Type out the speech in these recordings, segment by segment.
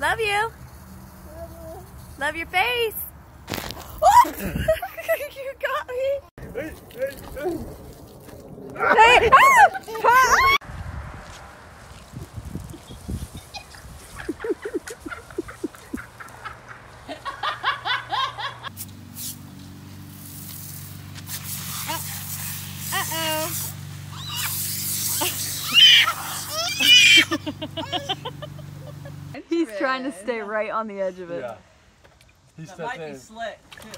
Love you. Love you. Love your face. You got me. Hey. Ah! He's trying to stay right on the edge of it. Yeah. He that might be slick, too.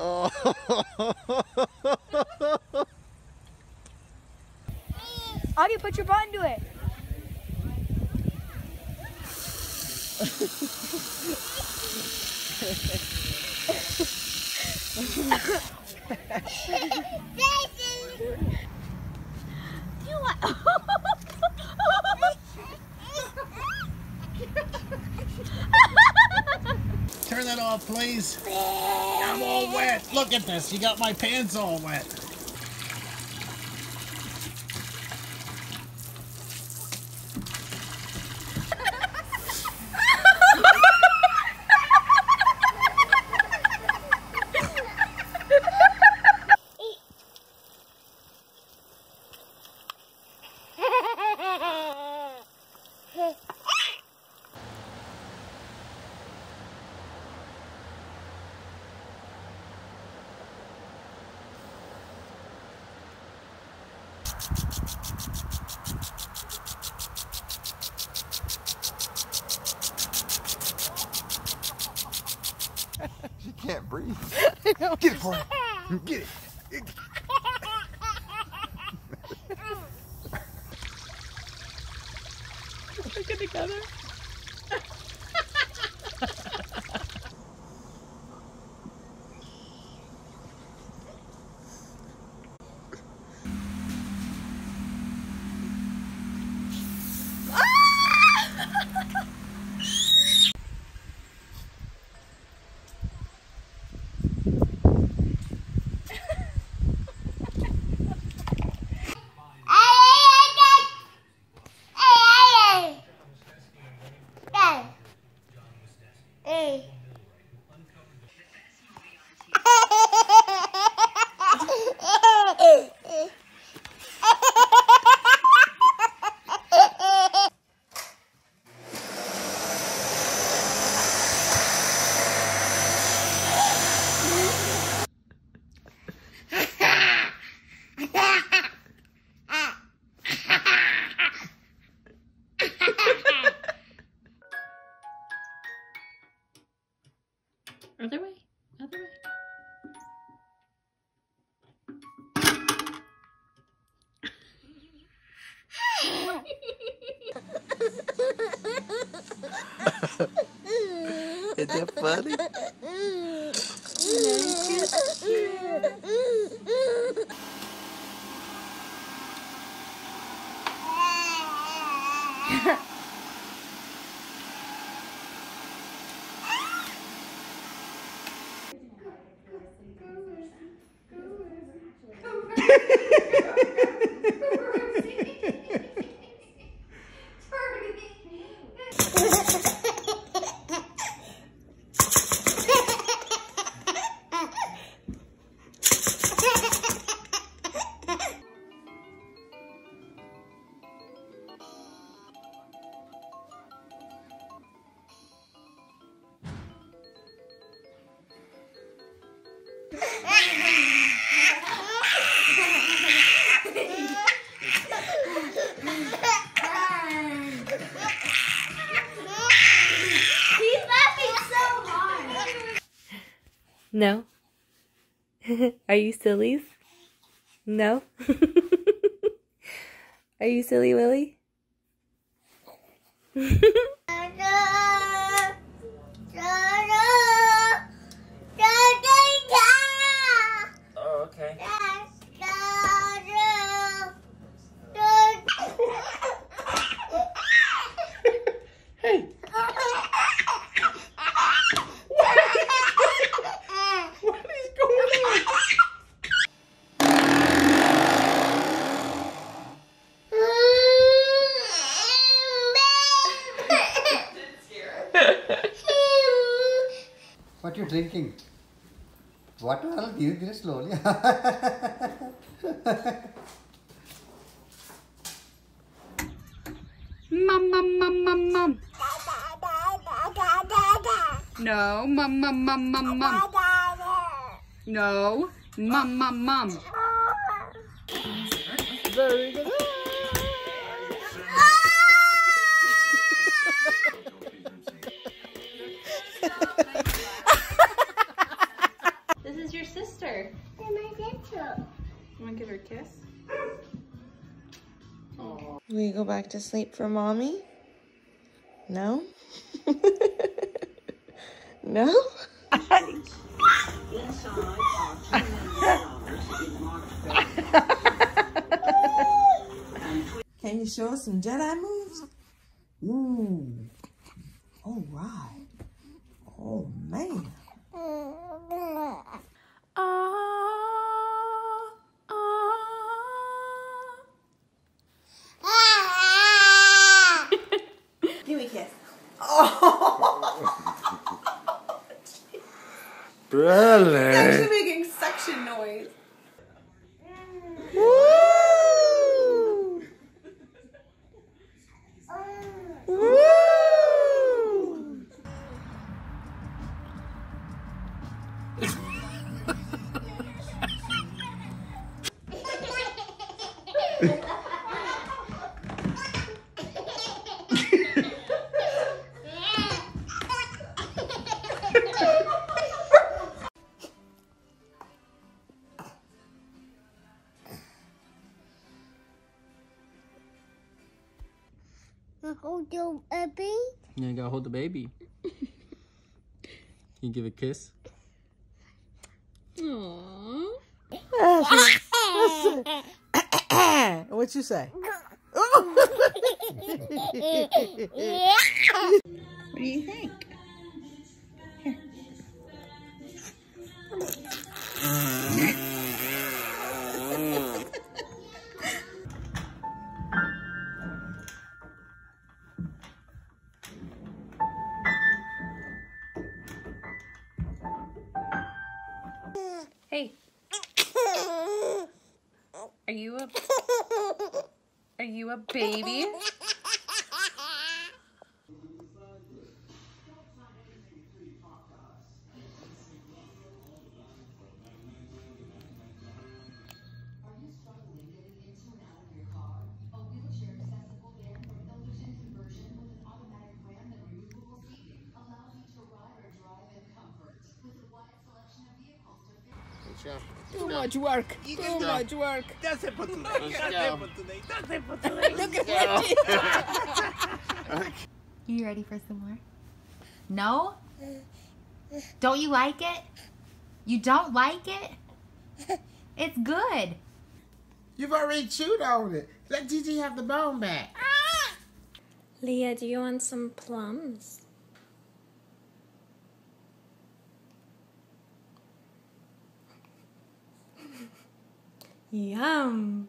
Oh. Audie, put your butt into it. Do you want? Turn that off, please. I'm all wet. Look at this. You got my pants all wet. She can't breathe. Get it for her. Get it. Look at together. Other way, other way. Is that funny? No. Are you sillies? No. Are you silly, Willy? Oh, okay. drinking. What all? Dhire slowly. Mum. No, mum. No, mum. Very good. This is your sister. They're my sister. You want to give her a kiss? Aww. We go back to sleep for mommy? No? No? Inside are $2 million. Can you show us some Jedi moves? Ooh. All right. Oh, man. Give me a kiss. Oh, really? It's actually making suction noise. Woo! Woo! Hold your baby. Yeah, you gotta hold the baby. Can you give a kiss? Aww. What'd you say? What do you think? Here. Hey. Are you a baby? Too much work. Too much work. That's it for today. Look at it. You ready for some more? No? Don't you like it? You don't like it? It's good. You've already chewed on it. Let Gigi have the bone back. Leah, do you want some plums? Yum!